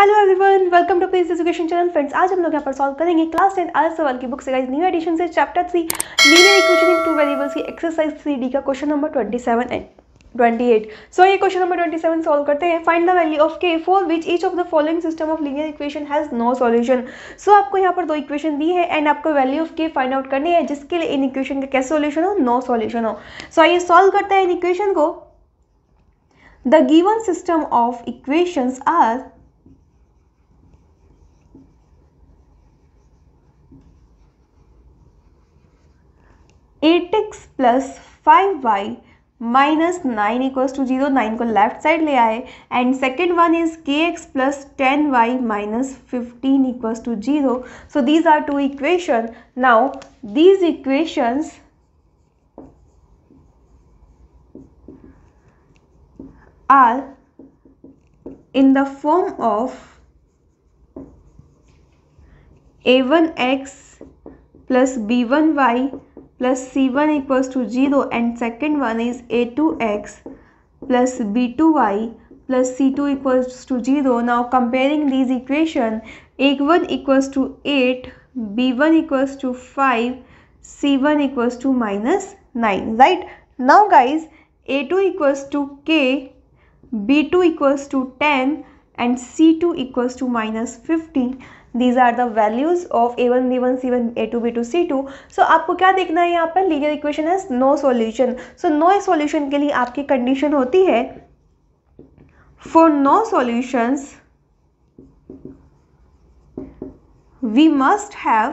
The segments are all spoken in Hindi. Hello everyone, welcome to place education channel. Friends, आज हम लोग यहाँ पर सॉल्व करेंगे क्लास 10 आर सवाल की बुक से गाइस न्यू एडिशन से chapter 3 linear equation in two variables की एक्सरसाइज 3D का क्वेश्चन नंबर 28। सो ये क्वेश्चन नंबर 27 सॉल्व करते हैं। Find the value of k for which each of the following system of linear equation has no solution. So आपको यहाँ पर दो इक्वेशन दी है एंड आपको value of k find out करनी है, जिसके लिए इन इक्वेशन का कैसे सॉल्यूशन हो, नो सॉल्यूशन हो। सो आइए सॉल्व करते हैं इन इक्वेशन को। The given system of equations are x plus 5y minus 9 equals to 0। 9 को लेफ्ट साइड ले आए and second one is kx plus 10y minus 15 equals to 0। So these are two equation. Now these equations are in the form of a1x plus b1y plus c1 equals to 0 and second one is a2x plus b2y plus c2 equals to 0. Now comparing these equation, a1 equals to 8, b1 equals to 5, c1 equals to minus 9, right? Now guys, a2 equals to k, b2 equals to 10 and c2 equals to minus 15. These are the values of a1, b1, c1, a2, b2, c2. So आपको क्या देखना है यहाँ पर, लीनियर इक्वेशन है no solution. So no solution के लिए आपकी कंडीशन होती है for no solutions we must have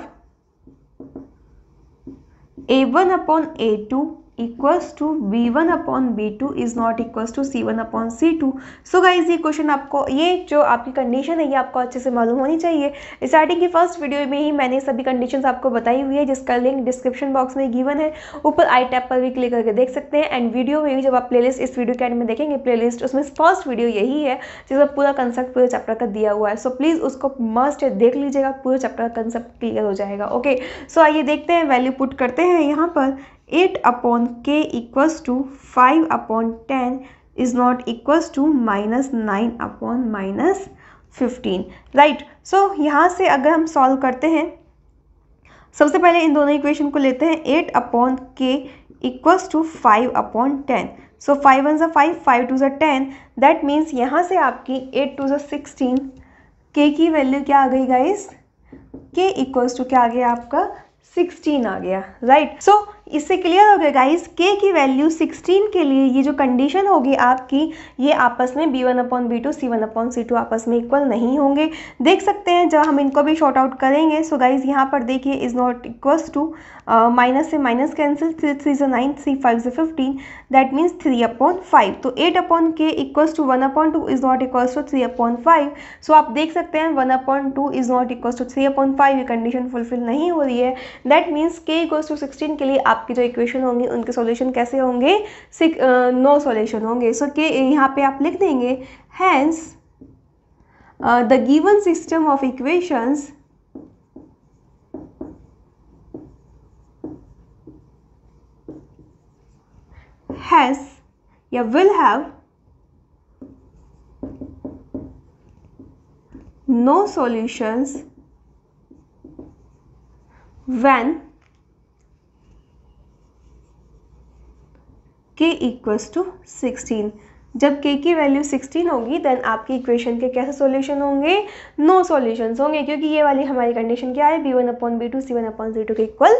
a1 upon a2 equals to b1 upon b2 is not equals to c1 upon c2. So guys, ये क्वेश्चन आपको, ये जो आपकी कंडीशन है ये आपको अच्छे से मालूम होनी चाहिए। स्टार्टिंग की फर्स्ट वीडियो में ही मैंने सभी कंडीशंस आपको बताई हुई है, जिसका लिंक डिस्क्रिप्शन बॉक्स में गिवन है। ऊपर आई टैब पर भी क्लिक करके देख सकते हैं एंड वीडियो में भी जब आप प्लेलिस्ट, इस वीडियो के एंड में देखेंगे प्लेलिस्ट, उसमें फर्स्ट वीडियो यही है जिसमें पूरा कंसेप्ट पूरे चैप्टर का दिया हुआ है। सो प्लीज़ उसको मस्ट देख लीजिएगा, पूरे चैप्टर का कंसेप्ट क्लियर हो जाएगा। ओके सो आइए देखते हैं, वैल्यू पुट करते हैं यहाँ पर। 8 upon k equals to 5 upon 10 is not equals to minus 9 upon minus 15, right. So यहाँ से अगर हम सॉल्व करते हैं, सबसे पहले इन दोनों इक्वेशन को लेते हैं। 8 upon k equals to 5 upon 10. सो 5 1 सा 5, 5 2 सा 10, दैट मीन्स यहाँ से आपकी 8 2 सा 16, k की वैल्यू क्या आ गई गाइज, k इक्वल्स टू क्या आ गया आपका 16 आ गया, राइट। सो इससे क्लियर हो गया गाइज, k की वैल्यू 16 के लिए ये जो कंडीशन होगी आपकी, ये आपस में b1 upon b2, c1 upon c2 आपस में इक्वल नहीं होंगे। देख सकते हैं जब हम इनको भी शॉर्ट आउट करेंगे। सो गाइज यहाँ पर देखिए, is not equals to, minus से माइनस कैंसिल, 3 से 9, 5 से 15, दैट मीन्स 3 अपॉन 5। तो 8 upon k equals to 1 upon 2 is not equals to 3 upon 5। So आप देख सकते हैं 1 upon 2 is not equals to 3 upon 5, ये कंडीशन फुलफिल नहीं हो रही है। That means k equals to 16 के लिए आपके जो इक्वेशन होंगे उनके सॉल्यूशन कैसे होंगे, नो सॉल्यूशन होंगे। सो के यहाँ पे आप लिख देंगे, hence the given system of equations has या will have no solutions when k equals to 16। जब k की वैल्यू 16 होगी देन आपकी इक्वेशन के कैसे सॉल्यूशन होंगे, नो सॉल्यूशंस होंगे, क्योंकि ये वाली हमारी कंडीशन क्या है, b1 upon b2 c1 upon c2 के इक्वल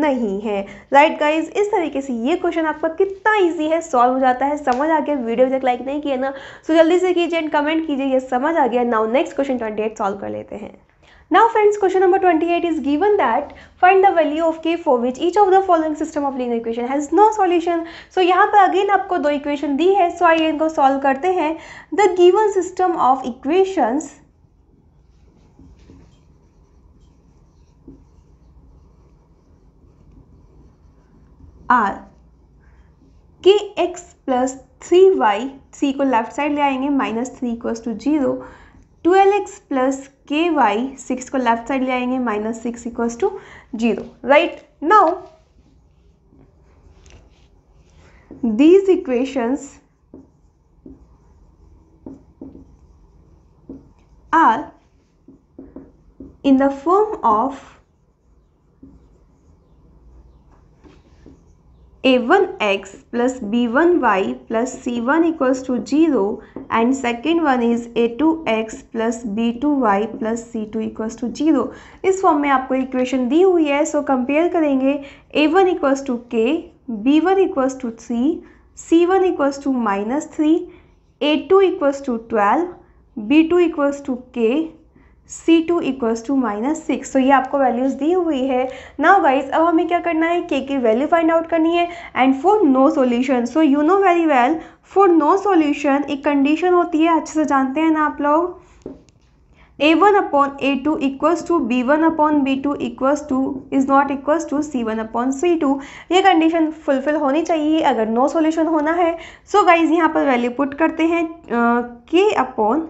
नहीं है, राइट गाइज। इस तरीके से ये क्वेश्चन आपका कितना इजी है, सॉल्व हो जाता है, समझ आ गया। वीडियो तक लाइक नहीं किया ना, सो जल्दी से कीजिए एंड कमेंट कीजिए ये समझ आ गया। नाउ नेक्स्ट क्वेश्चन 28 सॉल्व कर लेते हैं। Now friends, question number 28 is given that find the value of k for which each of the following system of linear equation has no solution. So यहाँ पर अगेन आपको दो इक्वेशन दी है, सो आइए इनको सॉल्व करते हैं। The given system of equations are kx plus 3y, 3 को लेफ्ट साइड ले आएंगे, minus 3 equals to 0, 12x plus के वाई, 6 को लेफ्ट साइड ले आएंगे, minus 6 equals to 0, right. Now these equations are in the form of a1x plus b1y plus c1 equals to 0, and second one is a2x plus b2y plus c2 equals to 0. इस फॉर्म में आपको इक्वेशन दी हुई है. सो कंपेयर करेंगे. a1 equals to k, b1 equals to 3, c1 equals to -3, a2 equals to 12, b2 equals to k, C2 equals to -6. So ये आपको वैल्यूज़ दी हुई है. नाउ गाइज, अब हमें क्या करना है, k की वैल्यू फाइंड आउट करनी है. And for no solution, so you know very well, for no solution एक कंडीशन होती है, अच्छे से जानते हैं ना आप लोग. a1 upon a2 equals to b1 upon b2 equals to is not equals to c1 upon c2. ये कंडीशन फुलफिल होनी चाहिए अगर नो सॉल्यूशन होना है. सो गाइज यहाँ पर वैल्यू पुट करते हैं. k अपॉन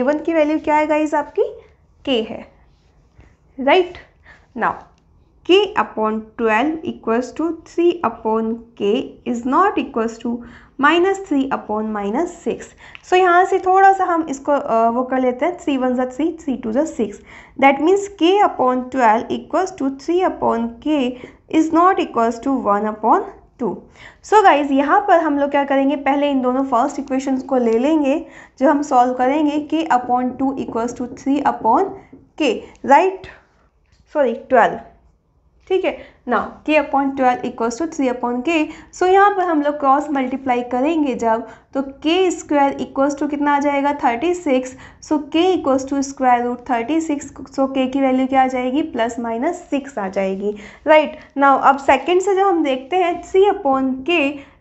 a1 की वैल्यू क्या है गाइज, आपकी k है. Right now k upon 12 equals to 3 upon k is not equals to -3 upon -6. So यहाँ से थोड़ा सा हम इसको वो कर लेते हैं. 3 1 ज़ा 3, 3 2 ज़ा 6. That means k upon 12 equals to 3 upon k is not equals to 1 upon 2. So guys यहाँ पर हम लोग क्या करेंगे, पहले इन दोनों फर्स्ट इक्वेशंस को ले लेंगे जो हम सॉल्व करेंगे. k upon 2 equals to 3 upon k, right, sorry 12, ठीक है ना. k upon 12 equals to 3 upon k. So यहाँ पर हम लोग क्रॉस मल्टीप्लाई करेंगे जब, तो k स्क्वायर इक्वल्स टू कितना आ जाएगा, 36. So k equals to square root 36. So k की वैल्यू क्या आ जाएगी, +-6 आ जाएगी. राइट नाउ अब सेकंड से जब हम देखते हैं, 3 upon k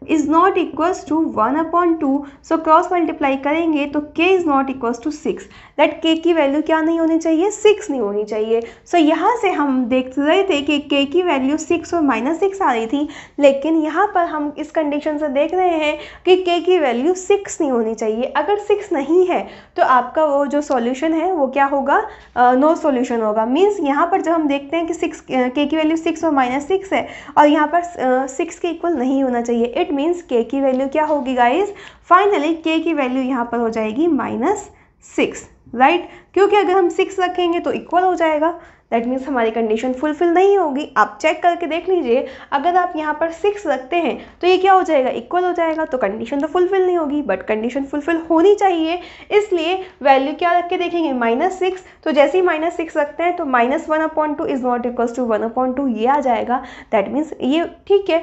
is not equals to 1 upon 2. So cross multiply करेंगे तो k is not equals to 6. That k की वैल्यू क्या नहीं होनी चाहिए, 6 नहीं होनी चाहिए. सो यहाँ से हम देख रहे थे कि k की वैल्यू 6 और -6 आ रही थी, लेकिन यहाँ पर हम इस कंडीशन से देख रहे हैं कि k की वैल्यू 6 नहीं होनी चाहिए. अगर 6 नहीं है तो आपका वो जो सॉल्यूशन है वो क्या होगा, नो सॉल्यूशन होगा. मींस यहाँ पर जब हम देखते हैं कि k की वैल्यू 6 और -6 है और यहाँ पर 6 के इक्वल नहीं होना चाहिए, इट मीन्स k की वैल्यू क्या होगी गाइज, फाइनली k की वैल्यू यहाँ पर हो जाएगी -6, राइट. क्योंकि अगर हम 6 रखेंगे तो इक्वल हो जाएगा. दैट मीन्स हमारी कंडीशन फुलफिल नहीं होगी. आप चेक करके देख लीजिए, अगर आप यहाँ पर 6 रखते हैं तो ये क्या हो जाएगा, इक्वल हो जाएगा. तो कंडीशन तो फुलफिल नहीं होगी, बट कंडीशन फुलफिल होनी चाहिए. इसलिए वैल्यू क्या रख के देखेंगे, -6. तो जैसे ही -6 रखते हैं तो -1/2 इज नॉट इक्वल्स टू 1/2 ये आ जाएगा. दैट मीन्स ये ठीक है,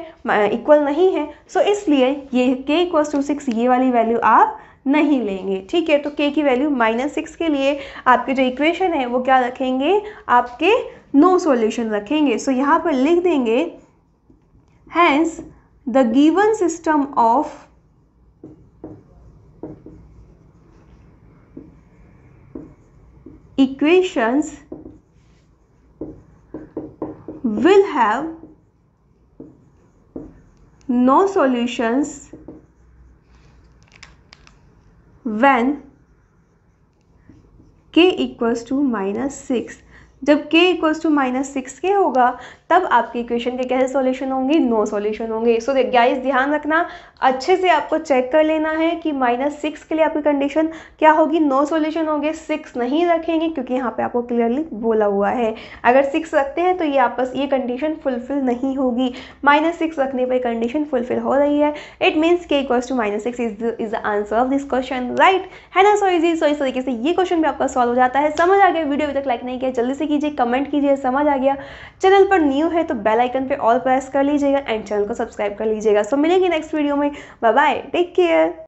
इक्वल नहीं है. सो इसलिए ये k इक्वल्स टू 6 ये वाली वैल्यू आप नहीं लेंगे, ठीक है. तो k की वैल्यू -6 के लिए आपके जो इक्वेशन है वो क्या रखेंगे, आपके नो सॉल्यूशन रखेंगे. सो यहाँ पर लिख देंगे, hence the given system of equations will have no solutions when k equals to -6. जब k इक्वल्स टू -6 के होगा तब आपके इक्वेशन के कैसे सॉल्यूशन होंगे, नो सॉल्यूशन होंगे. सो गाइस ध्यान रखना, अच्छे से आपको चेक कर लेना है कि -6 के लिए आपकी कंडीशन क्या होगी, नो सॉल्यूशन होंगे. 6 नहीं रखेंगे क्योंकि यहाँ पे आपको क्लियरली बोला हुआ है अगर 6 रखते हैं तो ये आपस ये कंडीशन फुलफिल नहीं होगी. -6 रखने पर कंडीशन फुलफिल हो रही है. It means k equals to -6 is the answer of this question, right, है ना. So easy. सो इस तरीके से ये क्वेश्चन भी आपका सॉल्व हो जाता है. समझ आ गया, वीडियो अभी तक लाइक नहीं किया जल्दी से कीजिए, कमेंट कीजिए, समझ आ गया. चैनल पर न्यू है तो बेल आइकन पे ऑल प्रेस कर लीजिएगा एंड चैनल को सब्सक्राइब कर लीजिएगा. सो मिलेंगे नेक्स्ट वीडियो में. Bye bye, take care.